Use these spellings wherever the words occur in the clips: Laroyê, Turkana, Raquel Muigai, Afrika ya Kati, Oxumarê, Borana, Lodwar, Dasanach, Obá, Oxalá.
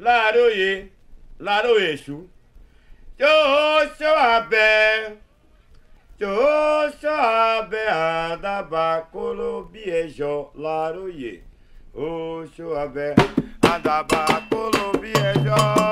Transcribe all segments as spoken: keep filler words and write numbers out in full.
Laroyê, Laroeixo. Tchô, seu abé. Tchô, seu abé, Adabá, Colombiejó, Laroyê. Ô, seu abé, Adabá, Colombiejó.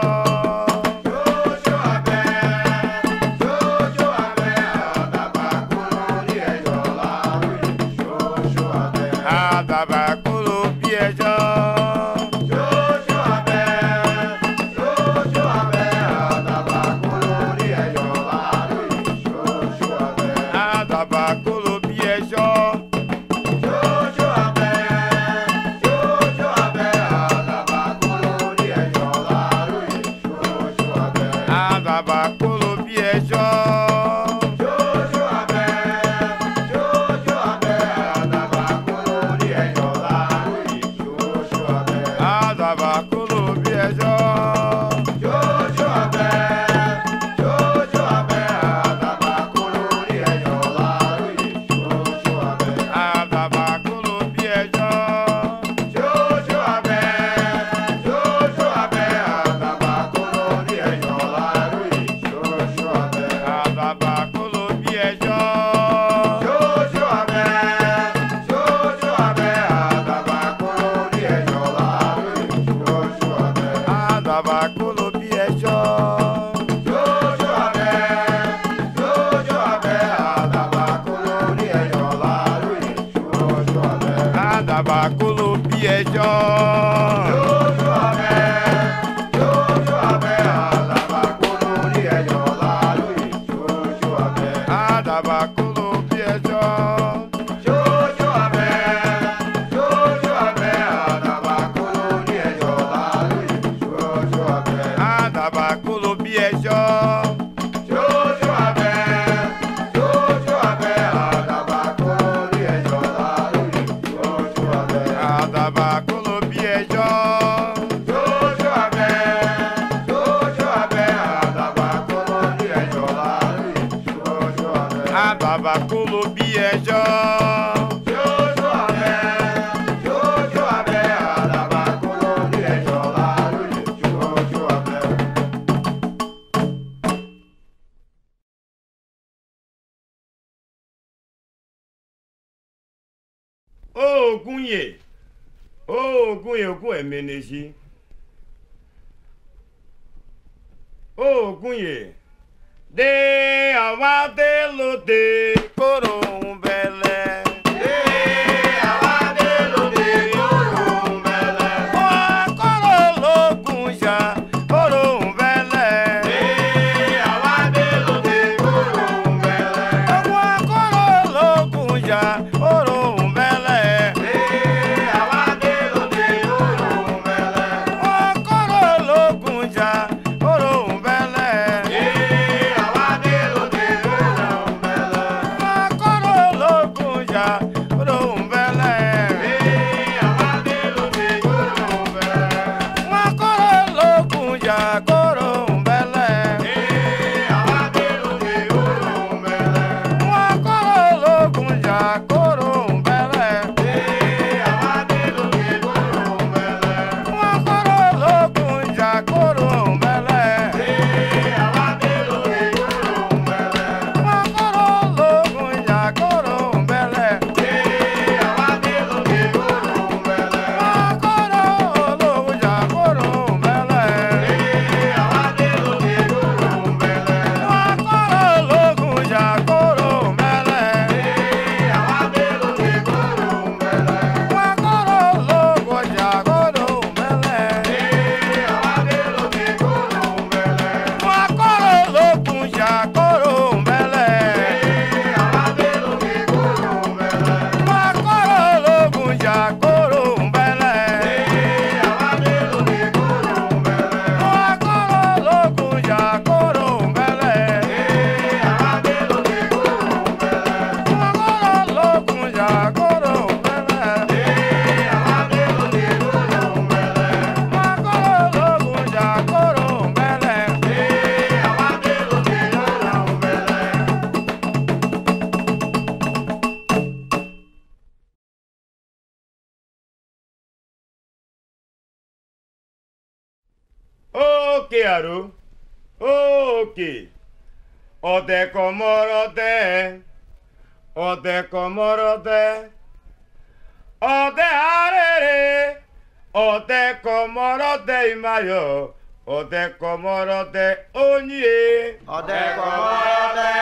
Meneji. Oh, Gunye. De avadelo de corum belé. De avadelo de corum belé. Oh, corolo gunja, corum belé. De avadelo de corum belé. Oh, corolo gunja, corum belé. Loco Oke aru, oke. Ode komorode, ode komorode. Ode arere, ode komorode imayo. Ode komorode onye, ode komorode.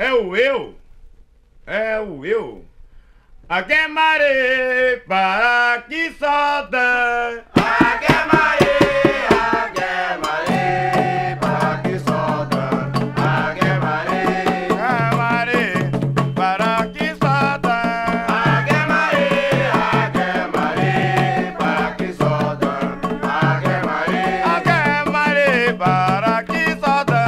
É o eu, é o eu. Aguemarei para que só dê. Aguemarei, aguemarei para que só dê. Aguemarei, aguemarei para que só dê. Aguemarei, aguemarei para que só dê. Aguemarei, aguemarei para que só dê.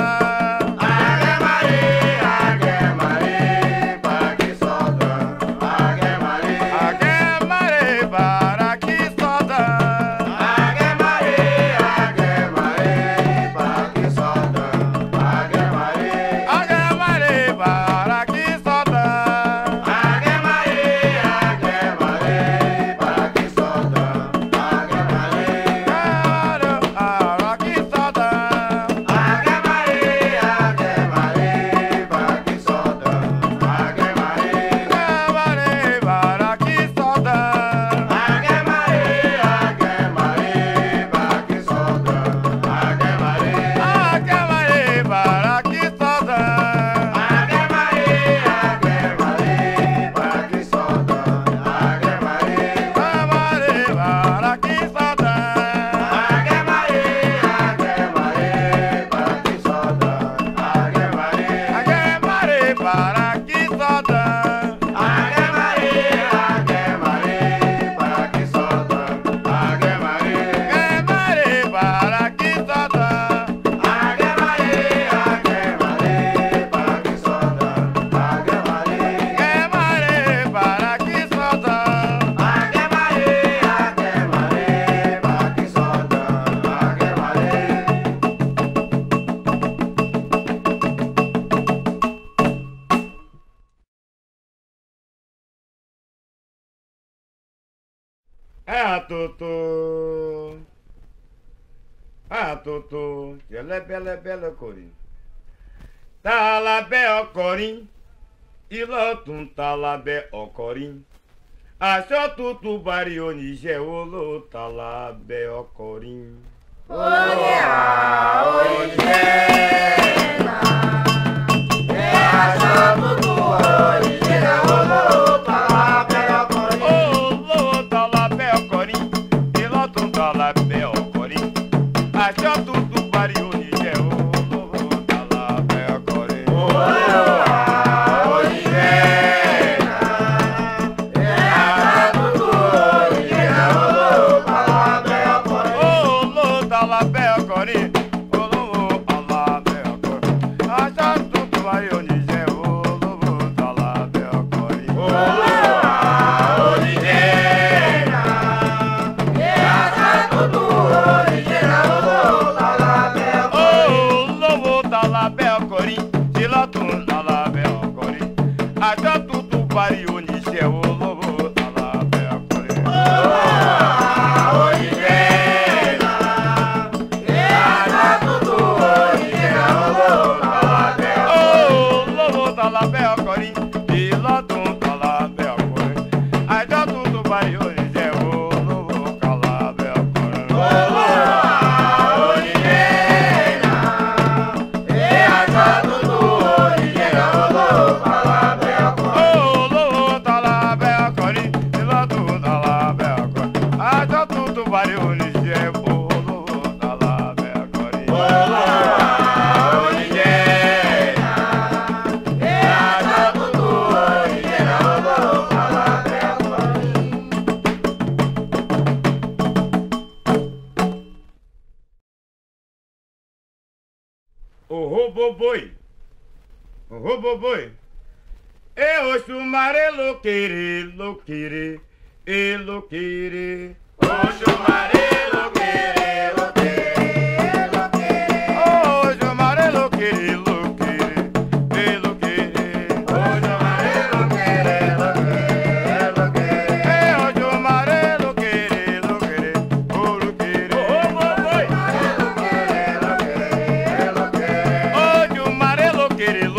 Ah, Tutu, ah, Tutu, ela é bela, é bela, corim. Tá lá bem, corim, e lá tu tá lá bem, corim. Achou Tutu barioni, geolo, tá lá bem, corim. Olha, olha, é achou Tutu barioni, geolo. Achou Tutu O roboboi, o roboboi, é Oxumarê loqueirê, loqueirê, e loqueirê. Oxumarê loqueirê, loqueirê, loqueirê. Oxumarê loqueirê, loqueirê, e loqueirê. Oxumarê loqueirê, loqueirê, loqueirê. É Oxumarê loqueirê, loqueirê, o loqueirê. O roboboi, loqueirê, loqueirê, loqueirê. Oxumarê loqueirê, loqueirê.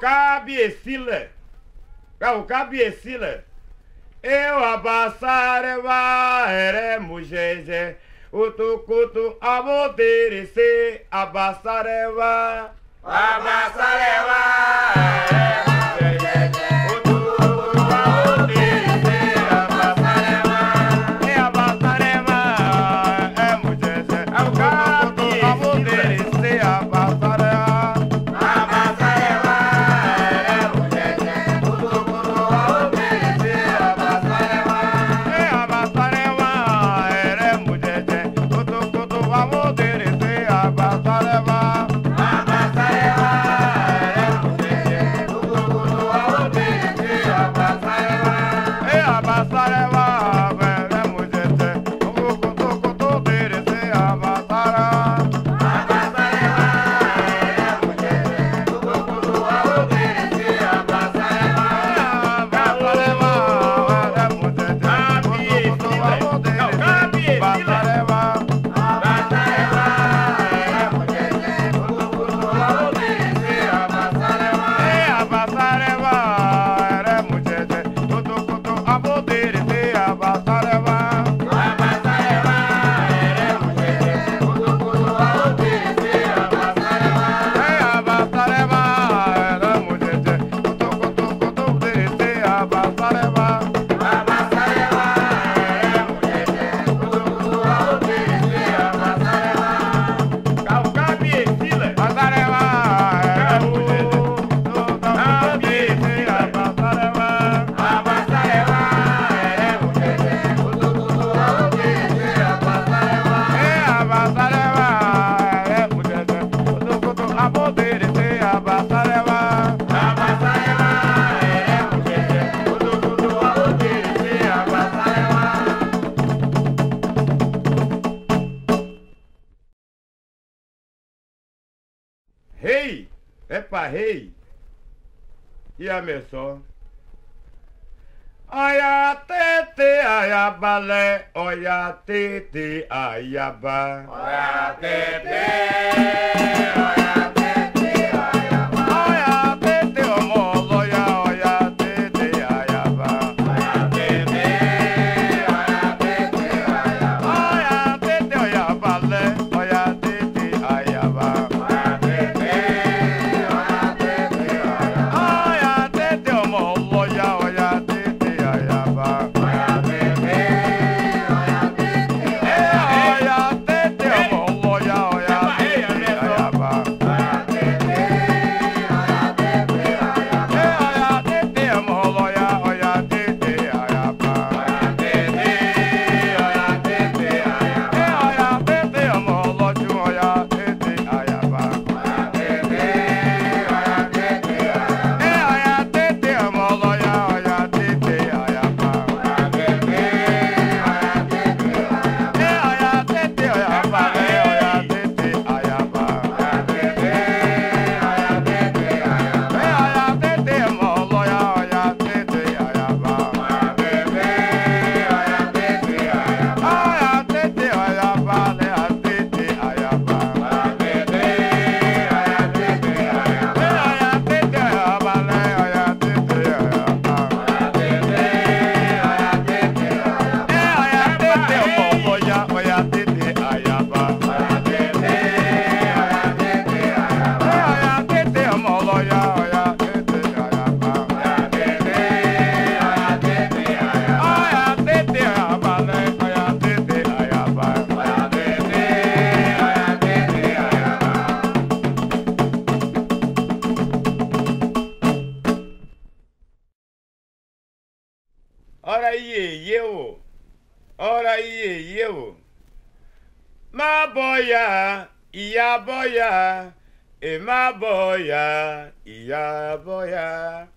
Cabeçila, o cabeçila, eu abaçareva, eremos jeje, o tucutu amoderece, abaçareva, abaçareva. Rei e a só aia tete aia balé oia tete aia ba oia tete. Oia tete, oia tete, oia tete, oia ba oia tete. Ora aí, eu. Maboia, ia boia, e maboia, ia boia.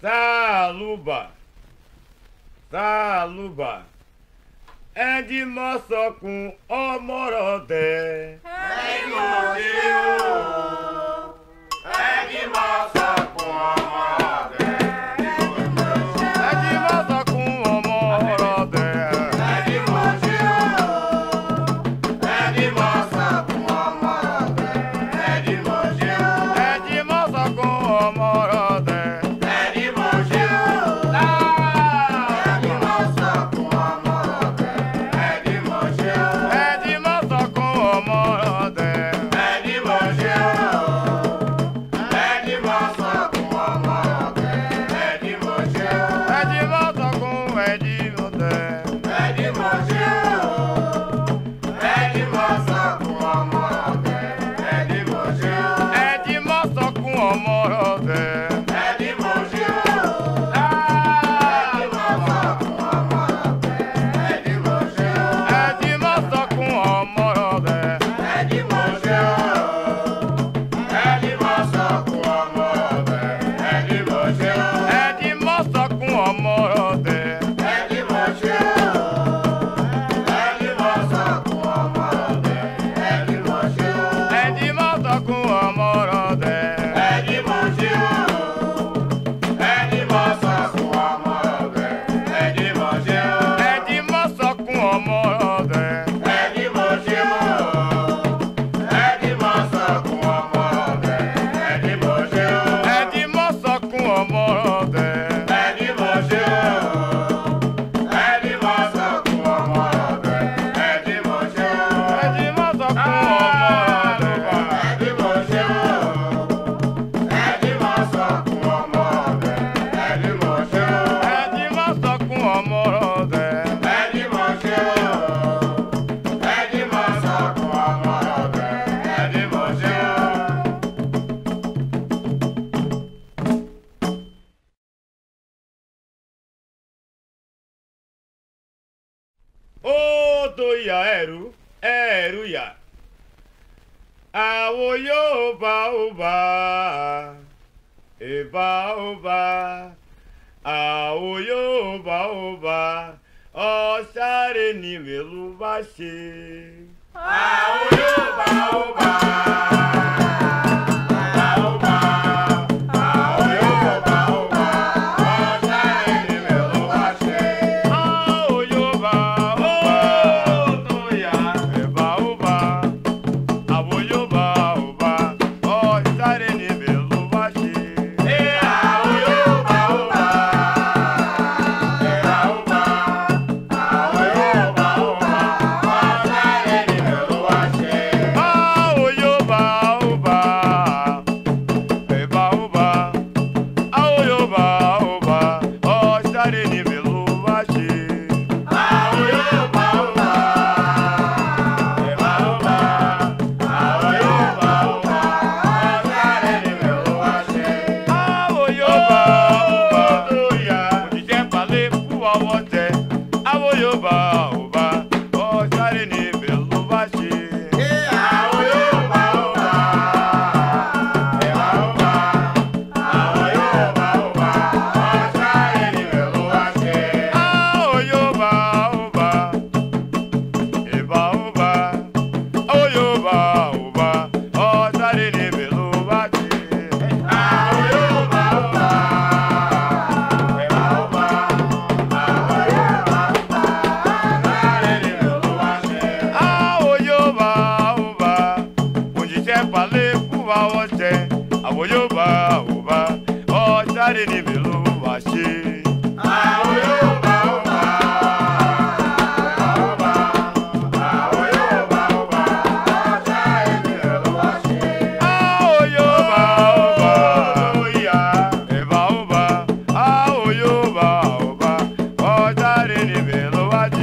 Taluba, Taluba, é de moço com o morodé. É de moço, é de moço com o morodé. Aoba, aoba, aoba, wote awoyoba oba o tare ni belo wa se awoyoba oba oba awoyoba oba o tare ni belo wa se awoyoba oba ya eba oba awoyoba oba o tare ni belo wa se.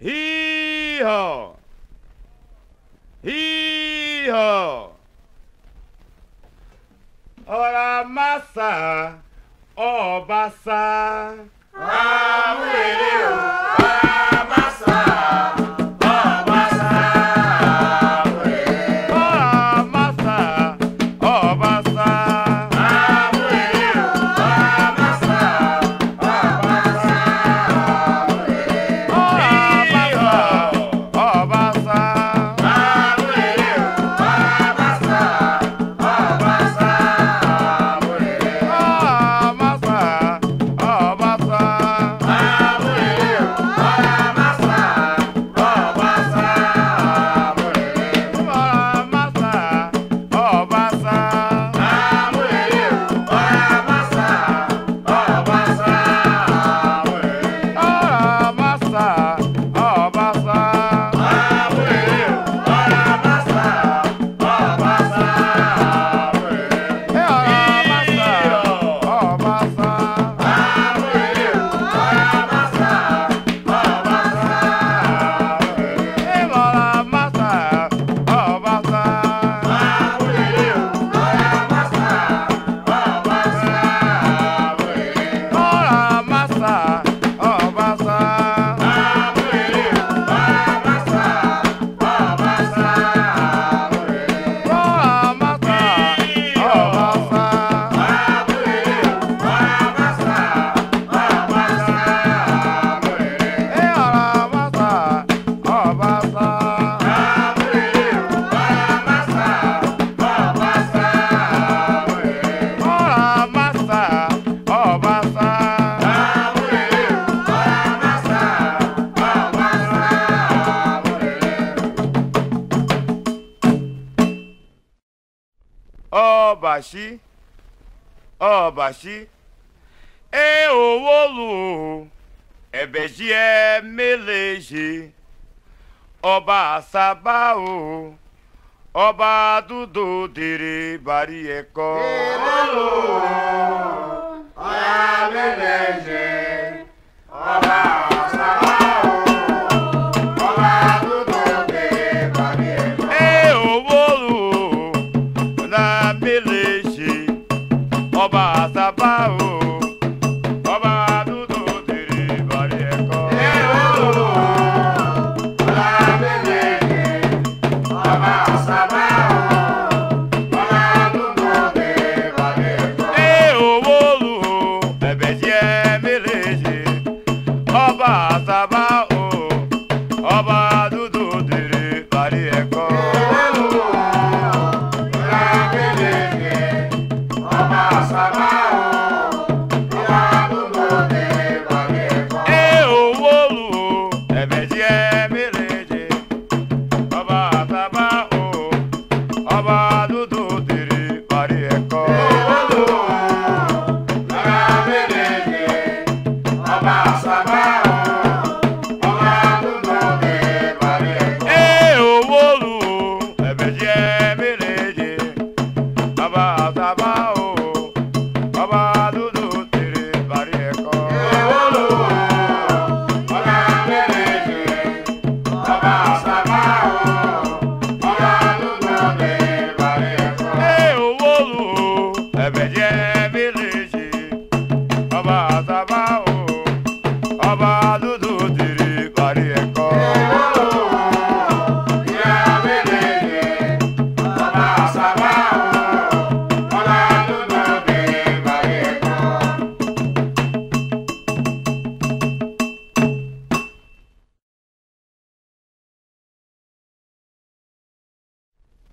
Hee-haw! Hee-haw! Ora massa, obassa, amuleu! Obashi, Obashi, e owolu, ebeji e meleji, Oba sabao, Oba dudu diri bari eko. E owolu, oya meleji, Oba. Bebê de é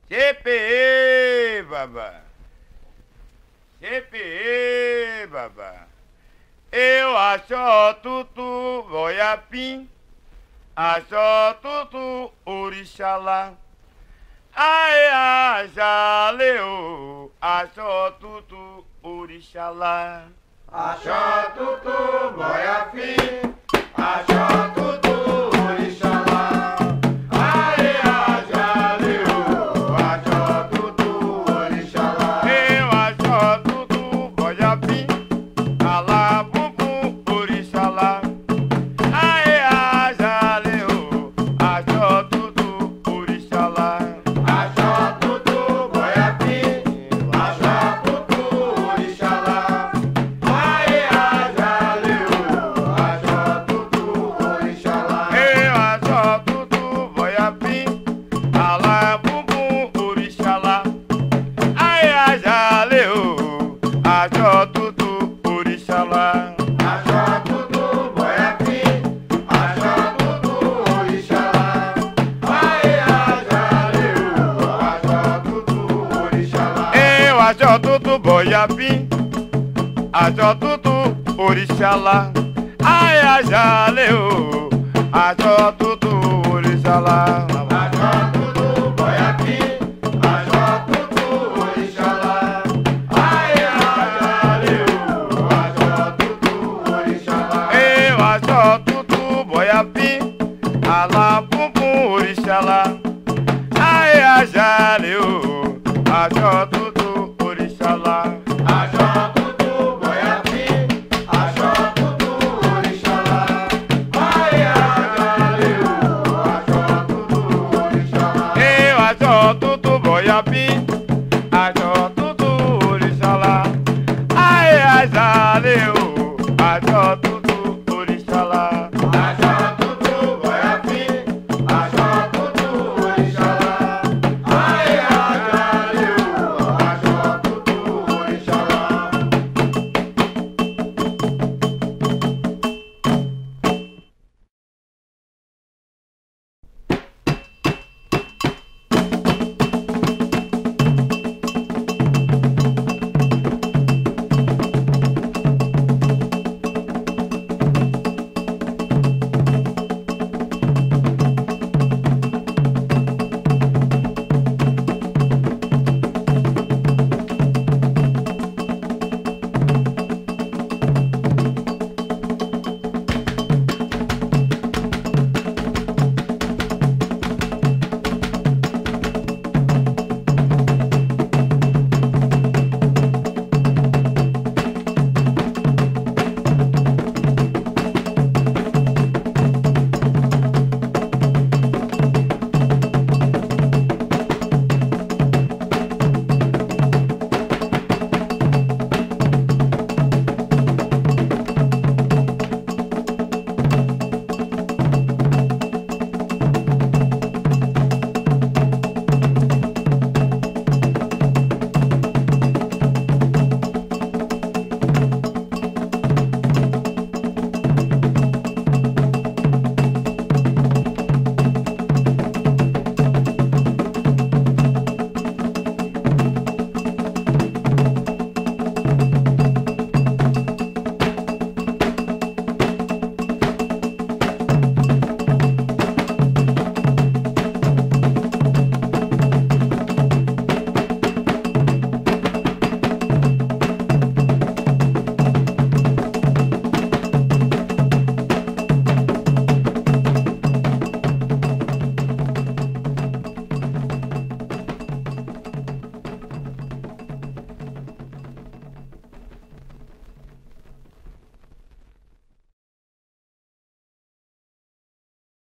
C P E, babá. C P E, babá. Eu acho tutu boiapim, acho tutu orixalá. Aê, jaleu, acho tutu orixalá. Acho tutu boiapim, acho tutu orixalá. Ajo tutu boiapim, ajo tutu orixalá, ai ajaleu, ajo tutu orixalá. Ajo